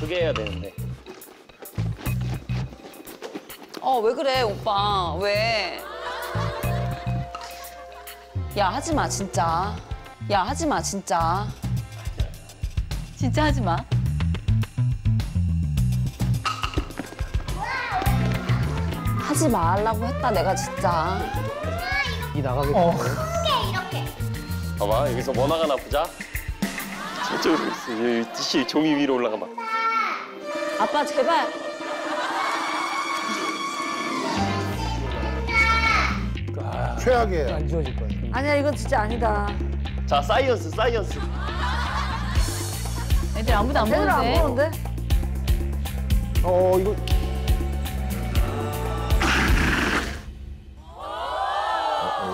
크게 해야 되는데. 왜 그래, 오빠. 왜? 야, 하지 마, 진짜. 야, 하지 마, 진짜. 진짜 하지 마. 하지 말라고 했다, 내가 진짜. 이 나가게. 이렇게. 봐봐, 여기서 뭐 나가나 보자. 저쪽으로 있어. 씨, 종이 위로 올라가봐. 아빠, 제발. 최악이에요. 안 지워질 거야. 아니야, 이건 진짜 아니다. 자, 사이언스, 사이언스. 애들 아무도 안 보는데. 애들 안 보는데? 이거.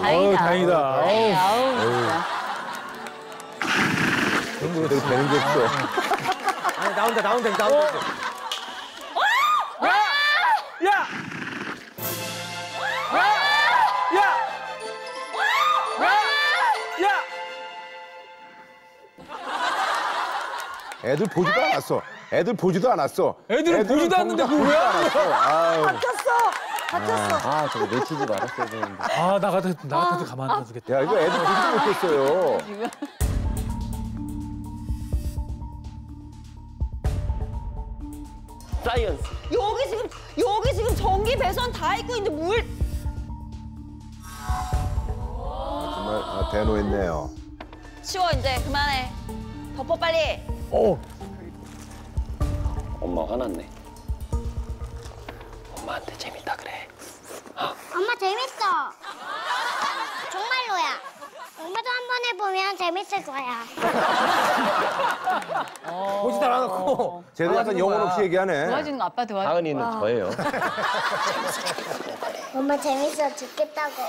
다행이다. 다행이다. 아우, 진짜. 그런 거로 되게 되는 게 없어. 아니, 나온다. 애들 보지도 않았어. 애들은 보지도 않는데 그거 왜 하는 거야? 바뀌었어. 저거 놓치지 말았어야 되는데. 나 같아도 가만 안 놔주겠다. 야, 이거 애들 보지도 못했어요. 지금. 사이언스. 여기 지금 전기 배선 다 있고 있는데 물. 정말 대노했네요. 치워 이제 그만해. 덮어 빨리. 엄마 화났네. 엄마한테 재밌다 그래. 엄마 재밌어. 정말로야. 엄마도 한번 해보면 재밌을 거야. 보지도 않았고. 쟤도 약간 영혼 없이 얘기하네. 도와주는 거 아빠 도와줘. 하은이는 저예요. 엄마 재밌어 죽겠다고.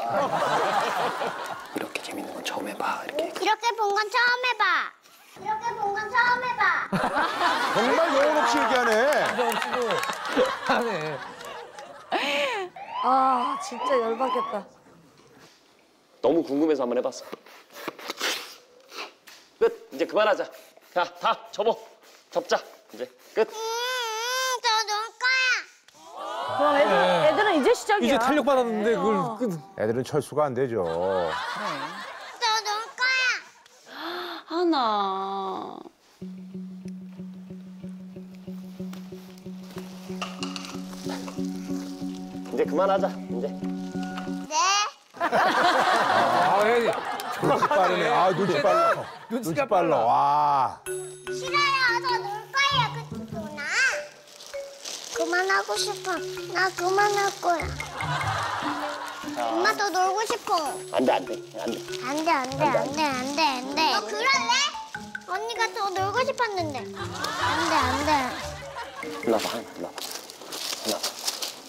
이렇게 재밌는 건 처음 해봐. 이렇게 본 건 처음 해봐. 이렇게 본 건 처음 해봐. 정말 영혼 없이 얘기하네. 하네. 진짜 열받겠다. 너무 궁금해서 한번 해봤어. 끝. 이제 그만하자. 자, 다 접어. 접자. 이제 끝. 저 놀 거야. 그럼 애들은 이제 시작이야. 이제 탄력 받았는데 그걸 끝. 애들은 철수가 안 되죠. 하나. 이제 그만하자. 이제. 네. 눈치 빠르네. 눈치 빨라. 와. 싫어요. 더 놀 거예요. 그 누나. 그만하고 싶어. 나 그만할 거야. 엄마 더 놀고 싶어. 안 돼. 너 그럴래? 언니가 더 놀고 싶었는데. 안 돼. 일로 와봐.